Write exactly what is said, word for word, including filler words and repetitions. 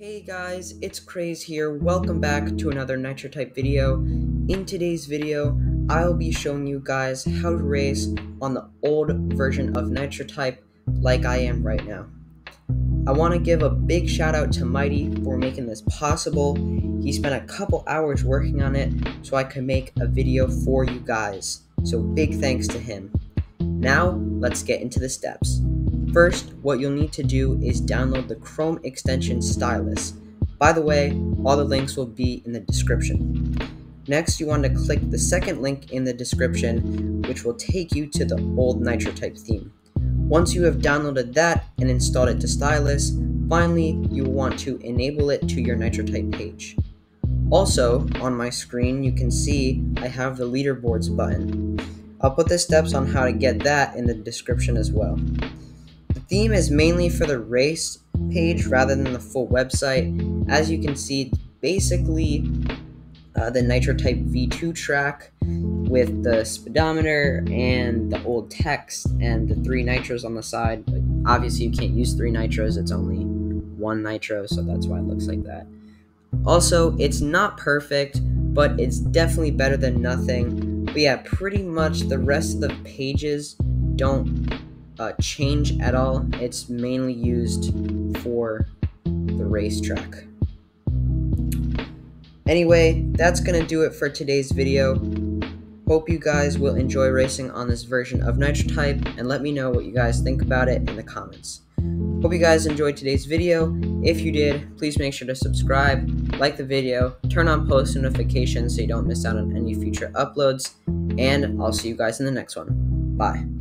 Hey guys, it's Craze here. Welcome back to another Nitro Type video. In today's video, I'll be showing you guys how to race on the old version of Nitro Type like I am right now. I want to give a big shout out to Mighty for making this possible. He spent a couple hours working on it so I could make a video for you guys. So big thanks to him. Now, let's get into the steps. First, what you'll need to do is download the Chrome extension Stylus. By the way, all the links will be in the description. Next, you want to click the second link in the description, which will take you to the old Nitro Type theme. Once you have downloaded that and installed it to Stylus, finally, you will want to enable it to your Nitro Type page. Also, on my screen, you can see I have the leaderboards button. I'll put the steps on how to get that in the description as well. The theme is mainly for the race page rather than the full website. As you can see, basically uh, the Nitro Type V two track with the speedometer and the old text and the three nitros on the side. But obviously you can't use three nitros, it's only one nitro, so that's why it looks like that. Also, it's not perfect, but it's definitely better than nothing. But yeah, pretty much the rest of the pages don't Uh, change at all. It's mainly used for the racetrack. Anyway, that's gonna do it for today's video. Hope you guys will enjoy racing on this version of Nitro Type, and let me know what you guys think about it in the comments. Hope you guys enjoyed today's video. If you did, please make sure to subscribe, like the video, turn on post notifications so you don't miss out on any future uploads, and I'll see you guys in the next one. Bye.